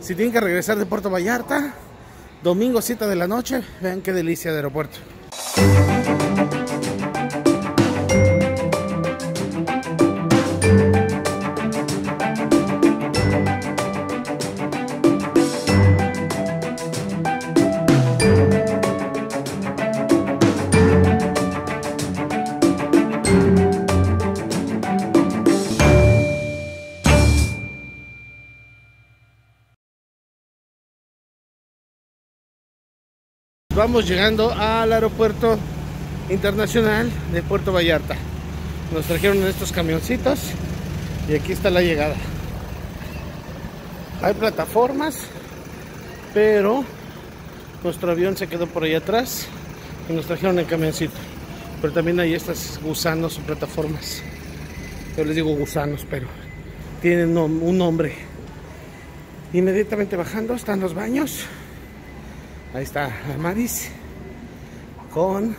Si tienen que regresar de Puerto Vallarta, domingo 7 de la noche, vean qué delicia de aeropuerto. Vamos llegando al Aeropuerto Internacional de Puerto Vallarta. Nos trajeron en estos camioncitos y aquí está la llegada. Hay plataformas, pero nuestro avión se quedó por ahí atrás y nos trajeron el camioncito. Pero también hay estas gusanos o plataformas. Yo les digo gusanos, pero tienen un nombre. Inmediatamente bajando están los baños. Ahí está la Maris con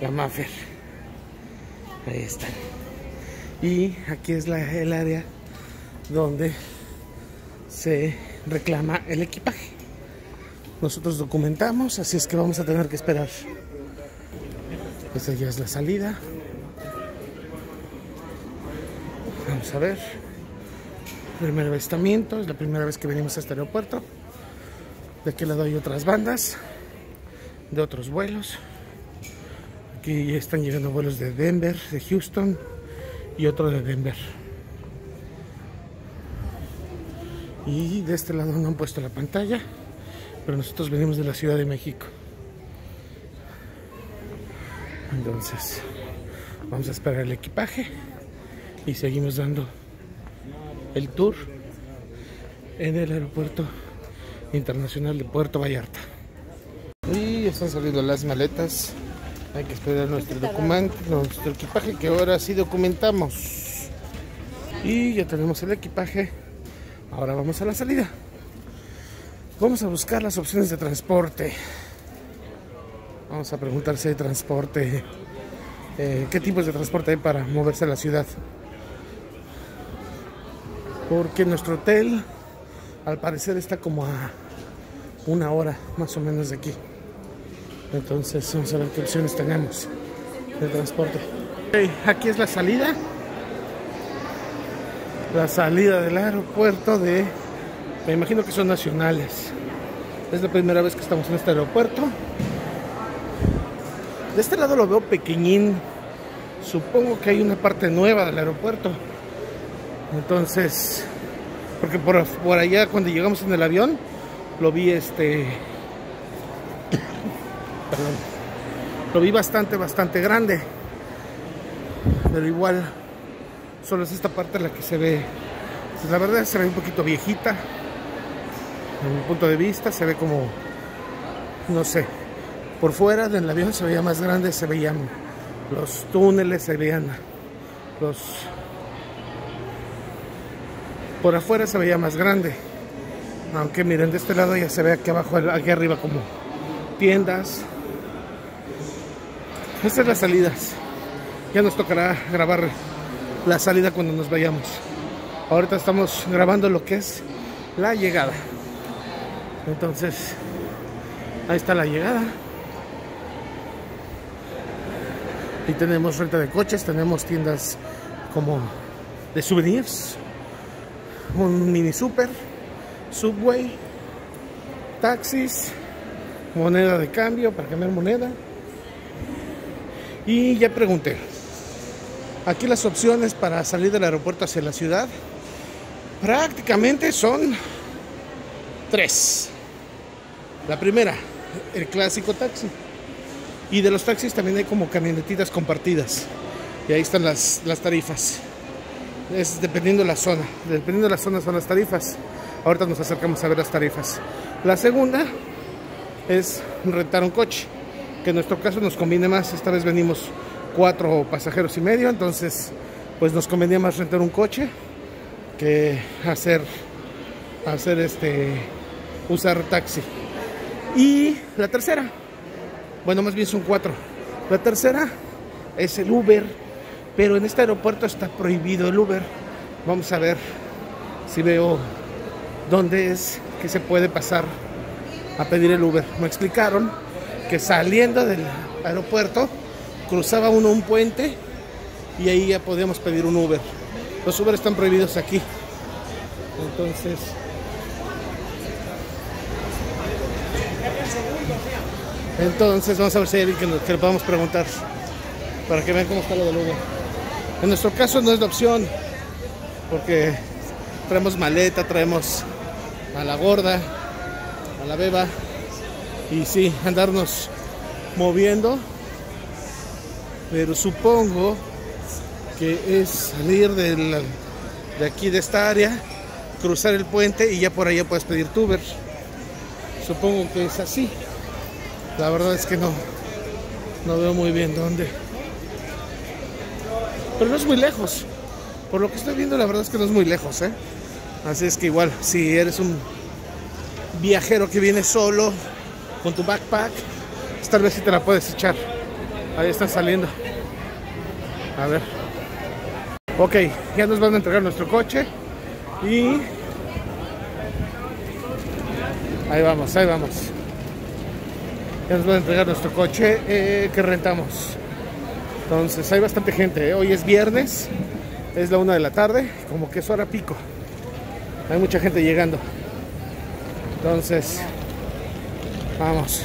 la Maffer. Ahí están. Y aquí es el área donde se reclama el equipaje. Nosotros documentamos, así es que vamos a tener que esperar. Esta ya es la salida. Vamos a ver. Primer avistamiento, es la primera vez que venimos a este aeropuerto. De aquel lado hay otras bandas de otros vuelos. Aquí ya están llegando vuelos de Denver, de Houston y otro de Denver. Y de este lado no han puesto la pantalla, pero nosotros venimos de la Ciudad de México. Entonces vamos a esperar el equipaje y seguimos dando el tour en el aeropuerto Internacional de Puerto Vallarta. Y están saliendo las maletas. Hay que esperar nuestro documento, nuestro equipaje, que ahora sí documentamos. Y ya tenemos el equipaje. Ahora vamos a la salida. Vamos a buscar las opciones de transporte. Vamos a preguntar si hay transporte, qué tipos de transporte hay para moverse a la ciudad. Porque nuestro hotel, al parecer, está como a una hora más o menos de aquí. Entonces vamos a ver qué opciones tenemos de transporte. Okay, aquí es la salida. La salida del aeropuerto de... me imagino que son nacionales. Es la primera vez que estamos en este aeropuerto. De este lado lo veo pequeñín. Supongo que hay una parte nueva del aeropuerto. Entonces... porque por allá cuando llegamos en el avión lo vi perdón, lo vi bastante grande, pero igual solo es esta parte la que se ve. Pues la verdad se ve un poquito viejita en mi punto de vista. Se ve como, no sé, por fuera del avión se veía más grande, se veían los túneles, se veían los... por afuera se veía más grande. Aunque miren, de este lado ya se ve aquí abajo, aquí arriba como tiendas. Estas son las salidas. Ya nos tocará grabar la salida cuando nos vayamos. Ahorita estamos grabando lo que es la llegada. Entonces, ahí está la llegada. Y tenemos renta de coches, tenemos tiendas como de souvenirs, un mini super, Subway, taxis, moneda de cambio para cambiar moneda. Y ya pregunté. Aquí las opciones para salir del aeropuerto hacia la ciudad prácticamente son tres. La primera, el clásico taxi. Y de los taxis también hay como camionetitas compartidas. Y ahí están las tarifas. Es dependiendo de la zona. Dependiendo de la zona son las tarifas. Ahorita nos acercamos a ver las tarifas. La segunda es rentar un coche, que en nuestro caso nos conviene más. Esta vez venimos 4 pasajeros y medio. Entonces pues nos convenía más rentar un coche que hacer usar taxi. Y la tercera, bueno, más bien son 4. La tercera es el Uber. Pero en este aeropuerto está prohibido el Uber. Vamos a ver si veo dónde es que se puede pasar a pedir el Uber. Me explicaron que saliendo del aeropuerto cruzaba uno un puente y ahí ya podíamos pedir un Uber. Los Uber están prohibidos aquí. Entonces, vamos a ver si hay alguien que le podamos preguntar para que vean cómo está lo del Uber. En nuestro caso no es la opción porque traemos maleta, traemos a la gorda, a la beba, y sí, andarnos moviendo, pero supongo que es salir de aquí, de esta área, cruzar el puente y ya por allá puedes pedir tu Uber. Supongo que es así. La verdad es que no veo muy bien dónde, pero no es muy lejos. Por lo que estoy viendo, la verdad es que no es muy lejos, ¿eh? Así es que igual, si eres un viajero que viene solo con tu backpack, tal vez sí te la puedes echar. Ahí están saliendo. A ver. Ok, ya nos van a entregar nuestro coche. Y ahí vamos, ahí vamos. Ya nos van a entregar nuestro coche que rentamos. Entonces, hay bastante gente, ¿eh? Hoy es viernes. Es la 1 de la tarde, como que es hora pico. Hay mucha gente llegando. Entonces, vamos.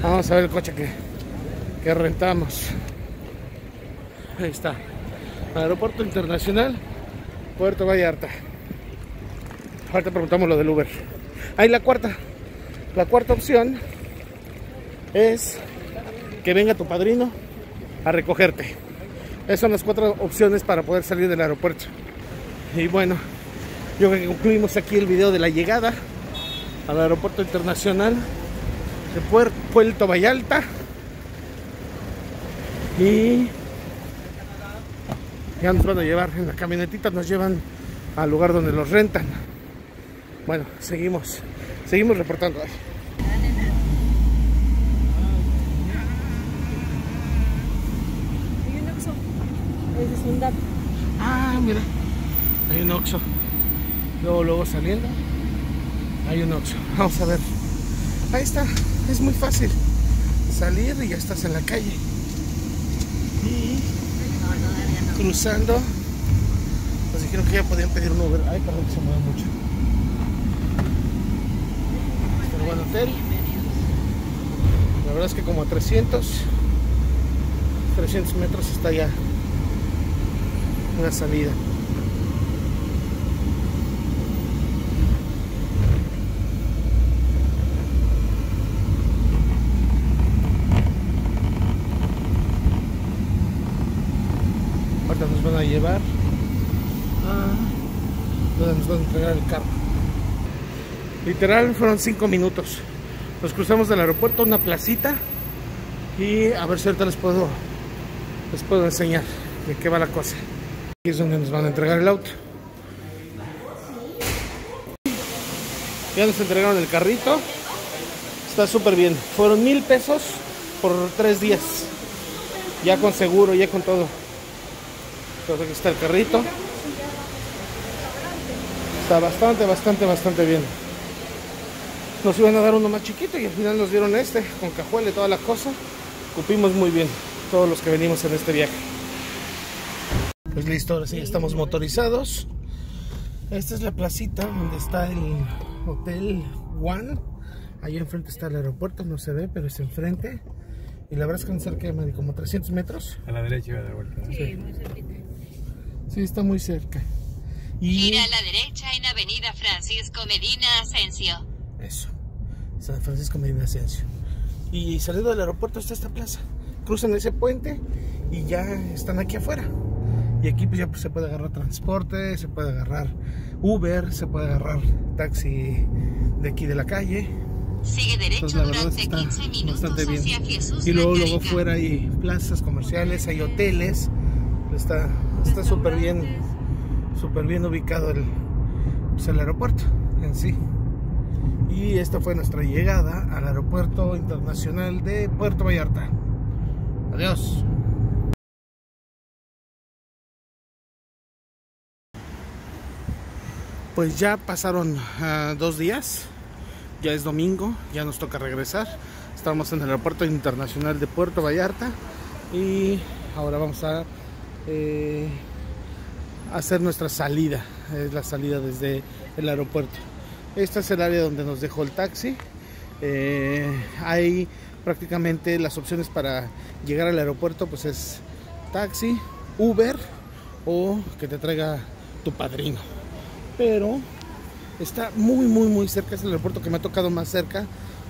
Vamos a ver el coche que rentamos. Ahí está. Aeropuerto Internacional, Puerto Vallarta. Ahorita preguntamos lo del Uber. Ahí la cuarta opción es que venga tu padrino a recogerte. Esas son las 4 opciones para poder salir del aeropuerto. Y bueno, yo creo que concluimos aquí el video de la llegada al Aeropuerto Internacional de Puerto Vallarta. Y ya nos van a llevar en la camionetita, nos llevan al lugar donde los rentan. Bueno, seguimos reportando. Es un dato. Ah, mira, hay un Oxxo. Luego saliendo hay un Oxxo. Vamos a ver. Ahí está, es muy fácil salir y ya estás en la calle. Y no. Cruzando, pues dijeron que ya podían pedir un Uber. Ay, perdón, que se mueve mucho. Este es un buen hotel. La verdad es que como a 300 metros está ya una salida. Ahorita nos van a llevar donde nos van a entregar el carro. Literal fueron 5 minutos. Nos cruzamos del aeropuerto a una placita y a ver si ahorita les puedo enseñar de qué va la cosa. Aquí es donde nos van a entregar el auto. Ya nos entregaron el carrito. Está súper bien. Fueron 1000 pesos por 3 días. Ya con seguro, ya con todo. Entonces aquí está el carrito. Está bastante bien. Nos iban a dar uno más chiquito y al final nos dieron este, con cajuela y toda la cosa. Cupimos muy bien todos los que venimos en este viaje. Pues listo, ahora sí ya estamos motorizados. Esta es la placita donde está el Hotel One. Ahí enfrente está el aeropuerto, no se ve, pero es enfrente. Y la verdad es que no cerca de como 300 metros. A la derecha iba de vuelta, ¿no? Sí, muy cerquita. Sí, está muy cerca. Gira a la derecha en Avenida Francisco Medina Asensio. Eso, San Francisco Medina Asensio. Y saliendo del aeropuerto está esta plaza. Cruzan ese puente y ya están aquí afuera. Y aquí pues ya pues, se puede agarrar transporte, se puede agarrar Uber, se puede agarrar taxi de aquí de la calle. Sigue derecho. Entonces, durante 15 minutos hacia Jesús. Y luego fuera hay plazas comerciales, hay hoteles. Está súper bien ubicado el aeropuerto en sí. Y esta fue nuestra llegada al Aeropuerto Internacional de Puerto Vallarta. Adiós. Pues ya pasaron 2 días, ya es domingo, ya nos toca regresar. Estamos en el Aeropuerto Internacional de Puerto Vallarta y ahora vamos a hacer nuestra salida. Es la salida desde el aeropuerto. Esta es el área donde nos dejó el taxi. Hay prácticamente las opciones para llegar al aeropuerto, pues es taxi, Uber o que te traiga tu padrino. Pero está muy cerca, es el aeropuerto que me ha tocado más cerca,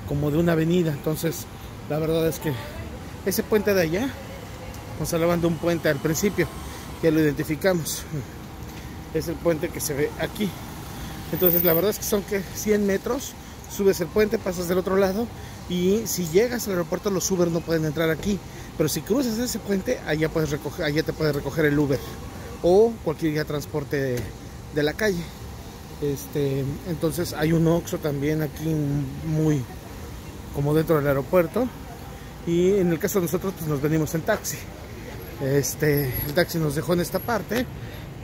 como de una avenida. Entonces la verdad es que ese puente de allá, nos hablaban de un puente al principio, ya lo identificamos, es el puente que se ve aquí. Entonces la verdad es que son que 100 metros, subes el puente, pasas del otro lado y si llegas al aeropuerto los Uber no pueden entrar aquí, pero si cruzas ese puente allá, allá te puedes recoger el Uber o cualquier transporte de la calle. Entonces hay un Oxxo también aquí muy como dentro del aeropuerto, y en el caso de nosotros pues nos venimos en taxi. El taxi nos dejó en esta parte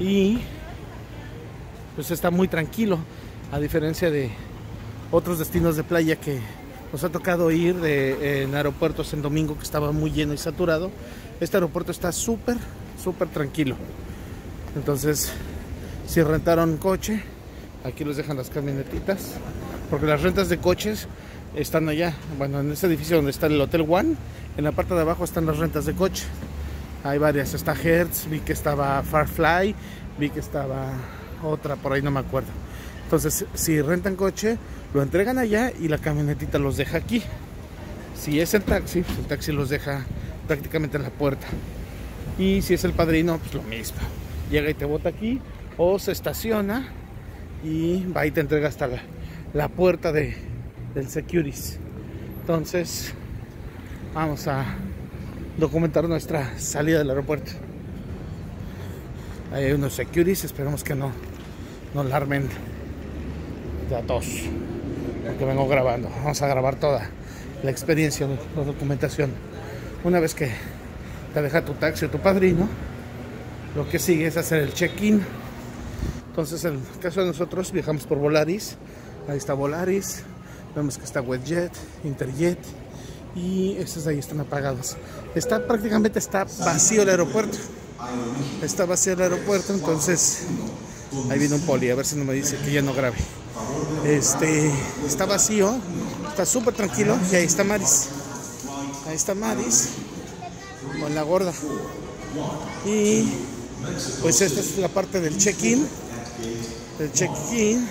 y pues está muy tranquilo, a diferencia de otros destinos de playa que nos ha tocado ir en aeropuertos en domingo que estaba muy lleno y saturado. Este aeropuerto está súper tranquilo. Entonces si rentaron coche, aquí los dejan las camionetitas, porque las rentas de coches están allá. Bueno, en este edificio donde está el Hotel One, en la parte de abajo están las rentas de coche. Hay varias, está Hertz, vi que estaba Farfly, vi que estaba otra, por ahí no me acuerdo. Entonces, si rentan coche, lo entregan allá y la camionetita los deja aquí. Si es el taxi los deja prácticamente en la puerta. Y si es el padrino, pues lo mismo. Llega y te bota aquí o se estaciona y va y te entrega hasta la puerta del Securities. Entonces vamos a documentar nuestra salida del aeropuerto. Ahí hay unos Securities, esperemos que no la armen de a tos, porque vengo grabando. Vamos a grabar toda la experiencia, la documentación. Una vez que te deja tu taxi o tu padrino, lo que sigue es hacer el check-in. Entonces, en el caso de nosotros, viajamos por Volaris. Ahí está Volaris. Vemos que está WestJet, Interjet. Y estas de ahí están apagadas. Prácticamente está vacío el aeropuerto. Está vacío el aeropuerto, entonces... Ahí viene un poli, a ver si no me dice que ya no grabe. Está vacío, está súper tranquilo. Y ahí está Maris. Ahí está Maris con la gorda. Y pues esta es la parte del check-in. El check-in.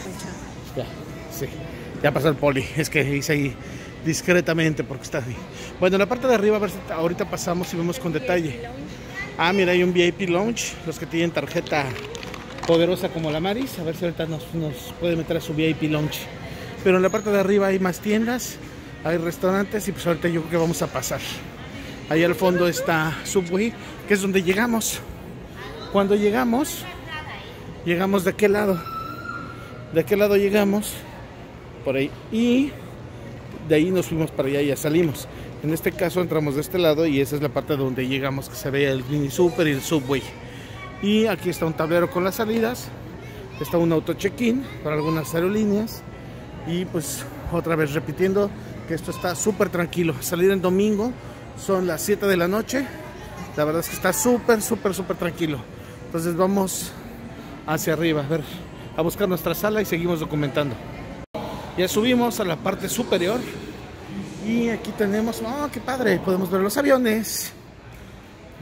Ya, sí. Ya pasó el poli. Es que hice ahí discretamente porque está ahí. Bueno, la parte de arriba, a ver si ahorita pasamos y vemos con detalle. Ah, mira, hay un VIP lounge. Los que tienen tarjeta poderosa como la Maris. A ver si ahorita nos puede meter a su VIP lounge. Pero en la parte de arriba hay más tiendas, hay restaurantes y pues ahorita yo creo que vamos a pasar. Ahí al fondo está Subway, que es donde llegamos. Cuando llegamos... Llegamos de aquel lado. De aquel lado llegamos. Por ahí. Y de ahí nos fuimos para allá y ya salimos. En este caso entramos de este lado y esa es la parte donde llegamos, que se veía el mini super y el Subway. Y aquí está un tablero con las salidas. Está un auto check-in para algunas aerolíneas. Y pues otra vez repitiendo que esto está súper tranquilo. Salir en domingo, son las 7 de la noche. La verdad es que está súper tranquilo. Entonces vamos... hacia arriba, a ver, a buscar nuestra sala y seguimos documentando. Ya subimos a la parte superior y aquí tenemos, oh, qué padre, podemos ver los aviones.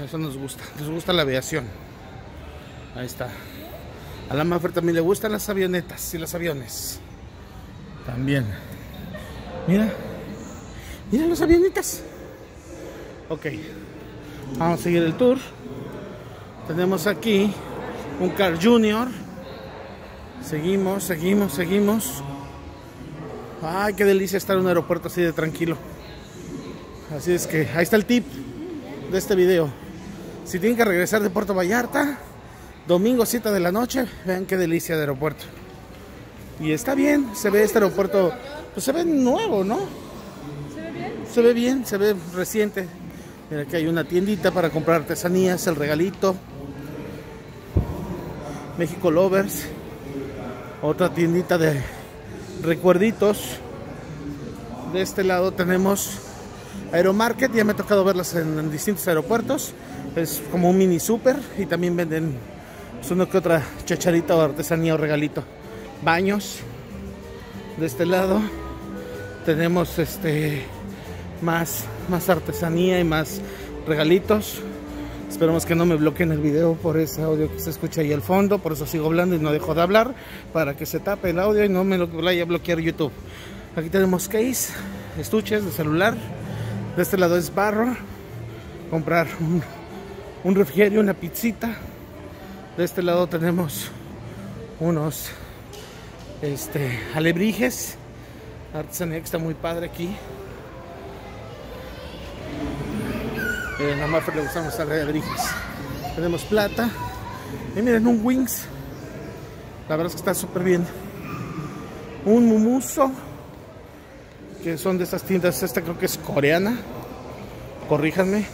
Eso nos gusta la aviación. Ahí está. A la Mafer también le gustan las avionetas y los aviones. También. Mira los avionetas. Ok, vamos a seguir el tour. Tenemos aquí un Carl Jr. Seguimos. Ay, qué delicia estar en un aeropuerto así de tranquilo. Así es que ahí está el tip de este video. Si tienen que regresar de Puerto Vallarta, domingo 7 de la noche, vean qué delicia de aeropuerto. Y está bien, se ve este aeropuerto, pues se ve nuevo, ¿no? Se ve bien, se ve reciente. Mira, aquí hay una tiendita para comprar artesanías, el regalito. México Lovers, otra tiendita de recuerditos. De este lado tenemos Aeromarket, ya me ha tocado verlas en distintos aeropuertos. Es como un mini super y también venden uno que otra chacharita o artesanía o regalito. Baños. De este lado tenemos más artesanía y más regalitos. Esperemos que no me bloqueen el video por ese audio que se escucha ahí al fondo, por eso sigo hablando y no dejo de hablar para que se tape el audio y no me lo vaya a bloquear YouTube. Aquí tenemos case, estuches de celular. De este lado es barro, comprar un refrigerio, una pizzita. De este lado tenemos unos alebrijes, artesanía que está muy padre aquí. A Maffer le gustan los alebrijes. Tenemos plata y miren un wings, la verdad es que está súper bien. Un mumuso, que son de estas tiendas, esta creo que es coreana, corríjanme,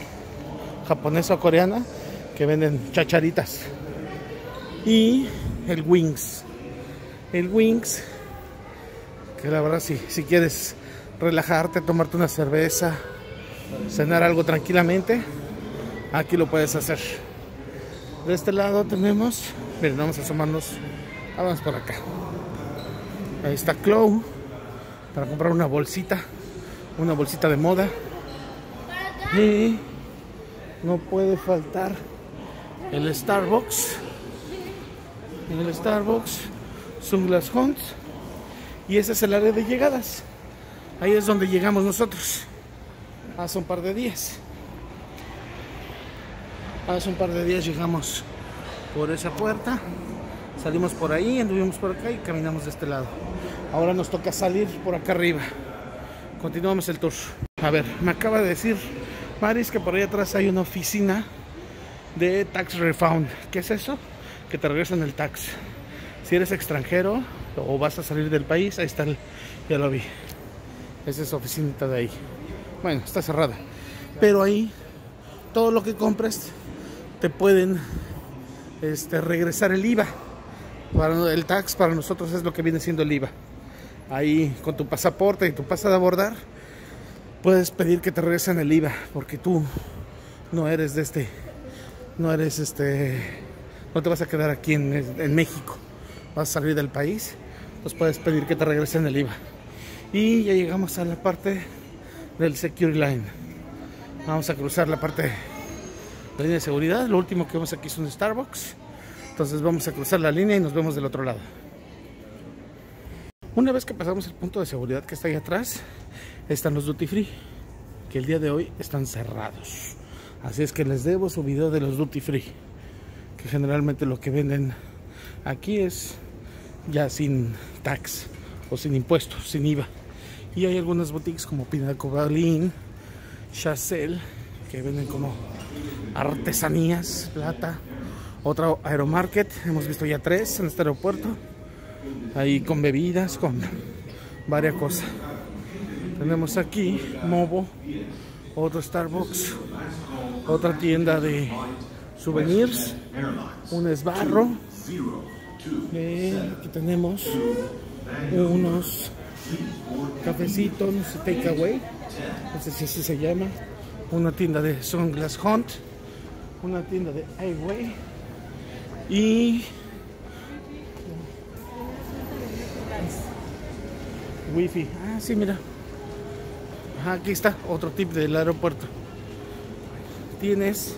japonesa o coreana, que venden chacharitas. Y el wings, que la verdad si quieres relajarte, tomarte una cerveza, cenar algo tranquilamente, aquí lo puedes hacer. De este lado tenemos, miren, vamos a asomarnos, vamos por acá. Ahí está Cloe, para comprar una bolsita de moda. Y no puede faltar el Starbucks. En el Starbucks, Sunglass Hut. Y ese es el área de llegadas. Ahí es donde llegamos nosotros hace un par de días. Hace un par de días llegamos por esa puerta, salimos por ahí, anduvimos por acá y caminamos de este lado. Ahora nos toca salir por acá arriba. Continuamos el tour. A ver, me acaba de decir Maris que por ahí atrás hay una oficina de Tax Refund. ¿Qué es eso? Que te regresan el tax. Si eres extranjero o vas a salir del país, ahí está, ya lo vi. Esa es oficinita de ahí. Bueno, está cerrada, pero ahí todo lo que compres te pueden regresar el IVA. Para el tax, para nosotros es lo que viene siendo el IVA. Ahí con tu pasaporte y tu pasa de abordar puedes pedir que te regresen el IVA, porque tú no eres de no te vas a quedar aquí en México, vas a salir del país, pues puedes pedir que te regresen el IVA. Y ya llegamos a la parte del security line. Vamos a cruzar la parte de la línea de seguridad. Lo último que vemos aquí es un Starbucks. Entonces vamos a cruzar la línea y nos vemos del otro lado. Una vez que pasamos el punto de seguridad que está ahí atrás, están los duty free, que el día de hoy están cerrados. Así es que les debo su video de los duty free, que generalmente lo que venden aquí es ya sin tax o sin impuestos, sin IVA. Y hay algunas boutiques como Pinaco Berlín, Chassel, que venden como artesanías, plata. Otra Aeromarket, hemos visto ya 3 en este aeropuerto, ahí con bebidas, con varias cosas. Tenemos aquí Movo, otro Starbucks, otra tienda de souvenirs, un esbarro. Aquí tenemos unos cafecitos, no sé, take away, no sé si así se llama. Una tienda de Sunglass Hut, una tienda de Airway. Y wifi, ah sí, mira, aquí está otro tip del aeropuerto. Tienes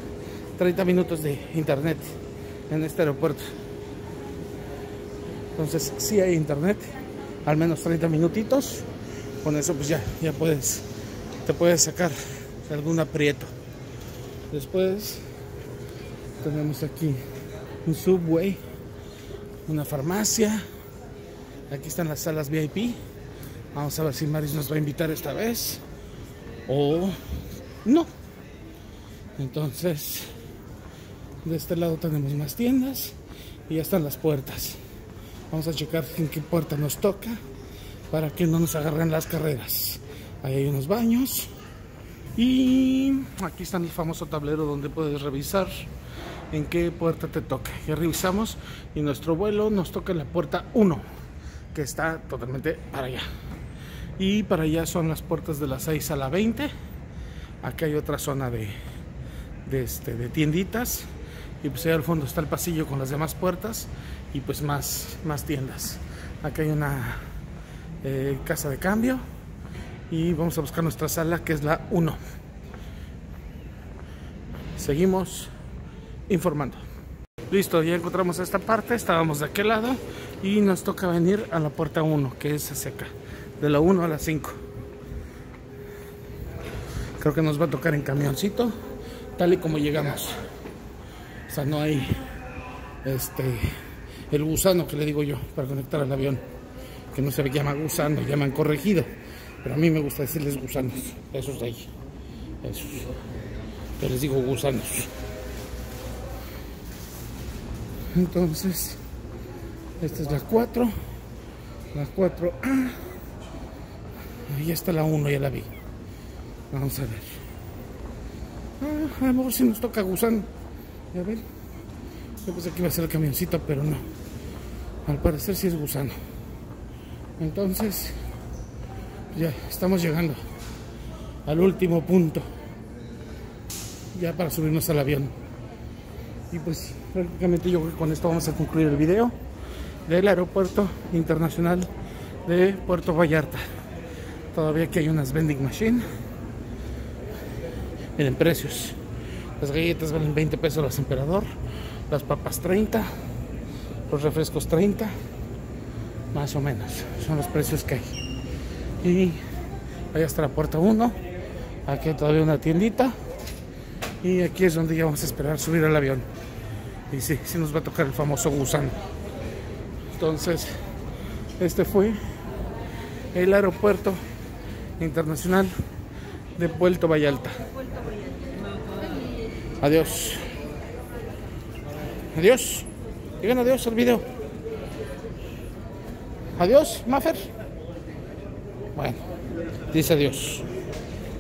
30 minutos de internet en este aeropuerto, entonces si hay internet, al menos 30 minutitos, con eso pues ya puedes, te puedes sacar de algún aprieto. Después tenemos aquí un Subway, una farmacia. Aquí están las salas VIP. Vamos a ver si Maris nos va a invitar esta vez o no. Entonces, de este lado tenemos más tiendas y ya están las puertas. Vamos a checar en qué puerta nos toca para que no nos agarren las carreras. Ahí hay unos baños y aquí está el famoso tablero donde puedes revisar en qué puerta te toca. Ya revisamos y nuestro vuelo nos toca en la puerta 1. que está totalmente para allá. Y para allá son las puertas de las 6 a la 20. Aquí hay otra zona de tienditas. Y pues ahí al fondo está el pasillo con las demás puertas y pues más tiendas. Acá hay una casa de cambio. Y vamos a buscar nuestra sala, que es la 1. Seguimos informando. Listo, ya encontramos esta parte. Estábamos de aquel lado y nos toca venir a la puerta 1, que es hacia acá. De la 1 a la 5. Creo que nos va a tocar en camioncito, tal y como llegamos. O sea, no hay el gusano que le digo yo para conectar al avión, que no se llama gusano, llaman corregido, pero a mí me gusta decirles gusanos, esos de ahí, esos. Yo les digo gusanos. Entonces, esta es la 4, la 4A. Ahí está la 1, ya la vi. Vamos a ver. A lo mejor si nos toca gusano. A ver. Yo pensé que iba a ser el camioncito, pero no. Al parecer sí es gusano. Entonces, ya estamos llegando al último punto, ya para subirnos al avión. Y pues prácticamente yo creo que con esto vamos a concluir el video del Aeropuerto Internacional de Puerto Vallarta. Todavía aquí hay unas vending machine. Miren precios. Las galletas valen 20 pesos las Emperador, las papas 30, los refrescos 30, más o menos. Son los precios que hay. Y allá está la puerta 1. Aquí hay todavía una tiendita. Y aquí es donde ya vamos a esperar subir al avión. Y sí, sí nos va a tocar el famoso gusano. Entonces, este fue el Aeropuerto Internacional de Puerto Vallarta. Adiós. Adiós. Digan adiós al video. Adiós, Mafer. Bueno, dice adiós.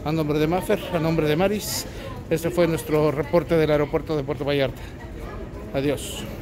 A nombre de Mafer, a nombre de Maris, este fue nuestro reporte del aeropuerto de Puerto Vallarta. Adiós.